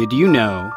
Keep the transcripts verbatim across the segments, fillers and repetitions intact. Did you know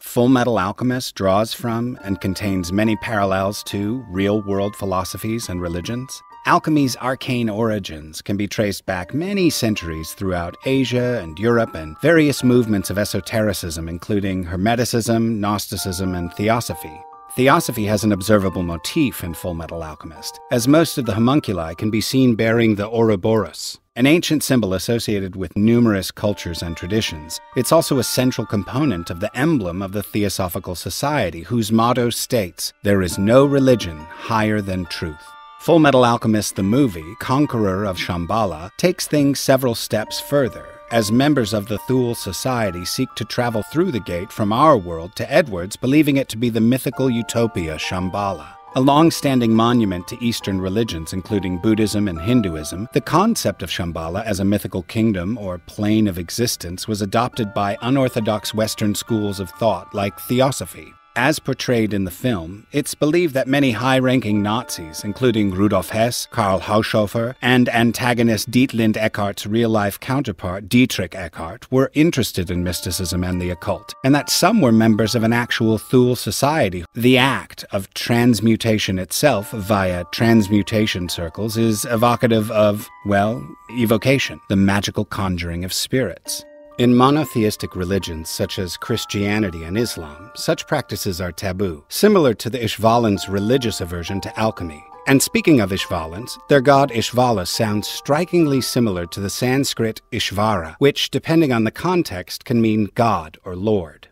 Fullmetal Alchemist draws from and contains many parallels to real-world philosophies and religions? Alchemy's arcane origins can be traced back many centuries throughout Asia and Europe and various movements of esotericism, including Hermeticism, Gnosticism, and Theosophy. Theosophy has an observable motif in Fullmetal Alchemist, as most of the homunculi can be seen bearing the Ouroboros, an ancient symbol associated with numerous cultures and traditions. It's also a central component of the emblem of the Theosophical Society, whose motto states, "There is no religion higher than truth." Fullmetal Alchemist the movie, Conqueror of Shambhala, takes things several steps further, as members of the Thule Society seek to travel through the gate from our world to Edward's, believing it to be the mythical utopia Shambhala. A long-standing monument to Eastern religions, including Buddhism and Hinduism, the concept of Shambhala as a mythical kingdom or plane of existence was adopted by unorthodox Western schools of thought like Theosophy. As portrayed in the film, it's believed that many high-ranking Nazis, including Rudolf Hess, Karl Haushofer, and antagonist Dietrich Eckhart's real-life counterpart Dietrich Eckhart, were interested in mysticism and the occult, and that some were members of an actual Thule society. The act of transmutation itself via transmutation circles is evocative of, well, evocation, the magical conjuring of spirits. In monotheistic religions such as Christianity and Islam, such practices are taboo, similar to the Ishvalans' religious aversion to alchemy. And speaking of Ishvalans, their god Ishvala sounds strikingly similar to the Sanskrit Ishvara, which, depending on the context, can mean god or lord.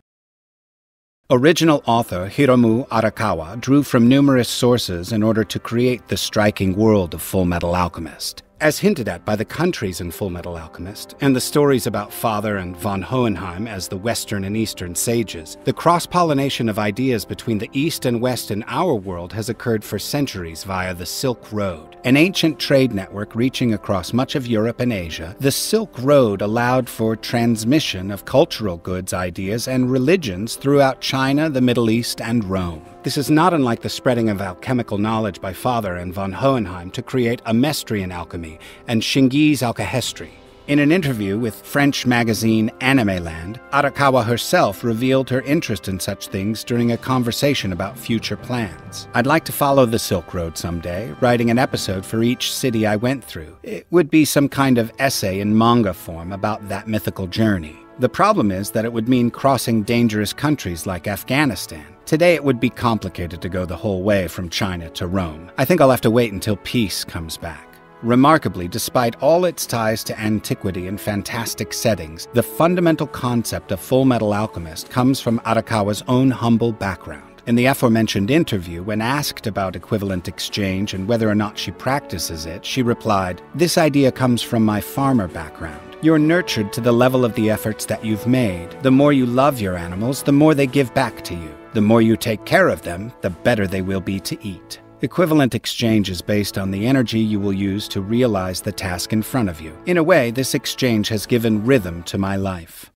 Original author Hiromu Arakawa drew from numerous sources in order to create the striking world of Fullmetal Alchemist. As hinted at by the countries in Fullmetal Alchemist, and the stories about Father and von Hohenheim as the Western and Eastern sages, the cross-pollination of ideas between the East and West in our world has occurred for centuries via the Silk Road. An ancient trade network reaching across much of Europe and Asia, the Silk Road allowed for transmission of cultural goods, ideas, and religions throughout China, the Middle East, and Rome. This is not unlike the spreading of alchemical knowledge by Father and von Hohenheim to create Amestrian alchemy and Xingese alkahestry. In an interview with French magazine Anime Land, Arakawa herself revealed her interest in such things during a conversation about future plans. "I'd like to follow the Silk Road someday, writing an episode for each city I went through. It would be some kind of essay in manga form about that mythical journey. The problem is that it would mean crossing dangerous countries like Afghanistan. Today it would be complicated to go the whole way from China to Rome. I think I'll have to wait until peace comes back." Remarkably, despite all its ties to antiquity and fantastic settings, the fundamental concept of Fullmetal Alchemist comes from Arakawa's own humble background. In the aforementioned interview, when asked about equivalent exchange and whether or not she practices it, she replied, "This idea comes from my farmer background. You're nurtured to the level of the efforts that you've made. The more you love your animals, the more they give back to you. The more you take care of them, the better they will be to eat." Equivalent exchange is based on the energy you will use to realize the task in front of you. In a way, this exchange has given rhythm to my life.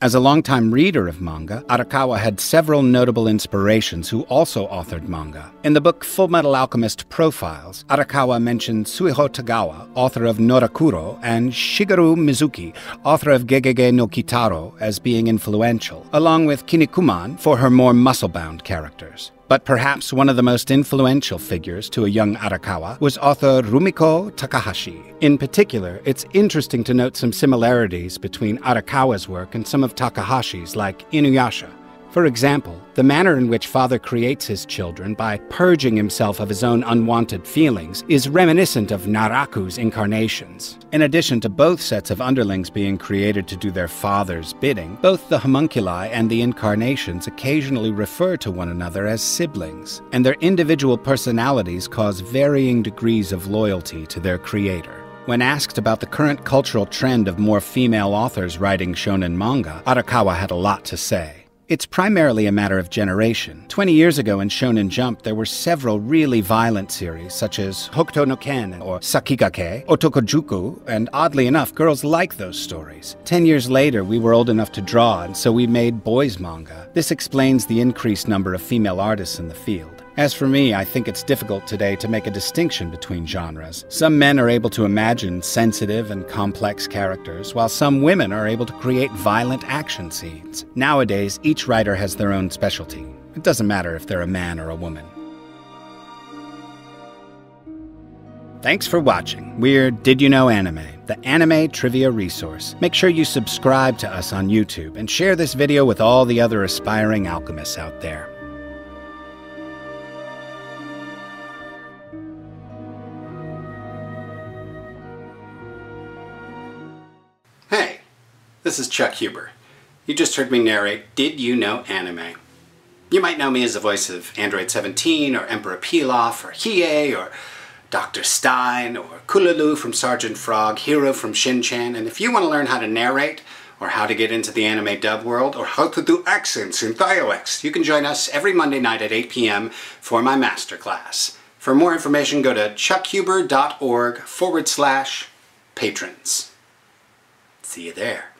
As a longtime reader of manga, Arakawa had several notable inspirations who also authored manga. In the book Fullmetal Alchemist Profiles, Arakawa mentioned Suihō Tagawa, author of Norakuro, and Shigeru Mizuki, author of Gegege no Kitaro, as being influential, along with Kinikuman for her more muscle-bound characters. But perhaps one of the most influential figures to a young Arakawa was author Rumiko Takahashi. In particular, it's interesting to note some similarities between Arakawa's work and some of Takahashi's, like Inuyasha. For example, the manner in which Father creates his children by purging himself of his own unwanted feelings is reminiscent of Naraku's incarnations. In addition to both sets of underlings being created to do their father's bidding, both the homunculi and the incarnations occasionally refer to one another as siblings, and their individual personalities cause varying degrees of loyalty to their creator. When asked about the current cultural trend of more female authors writing shonen manga, Arakawa had a lot to say. "It's primarily a matter of generation. Twenty years ago in Shonen Jump, there were several really violent series, such as Hokuto no Ken or Sakigake, Otokojuku, and oddly enough, girls like those stories. Ten years later, we were old enough to draw, and so we made boys' manga. This explains the increased number of female artists in the field. As for me, I think it's difficult today to make a distinction between genres. Some men are able to imagine sensitive and complex characters, while some women are able to create violent action scenes. Nowadays, each writer has their own specialty. It doesn't matter if they're a man or a woman. Thanks for watching. We're Did You Know Anime, the anime trivia resource. Make sure you subscribe to us on YouTube and share this video with all the other aspiring alchemists out there. Hey, this is Chuck Huber. You just heard me narrate Did You Know Anime? You might know me as the voice of Android seventeen, or Emperor Pilaf, or Hiei, or Doctor Stein, or Kulalu from Sergeant Frog, Hiro from Shin-Chan, and if you want to learn how to narrate, or how to get into the anime dub world, or how to do accents and dialects, you can join us every Monday night at eight p m for my masterclass. For more information, go to chuckhuber dot org forward slash patrons. See you there.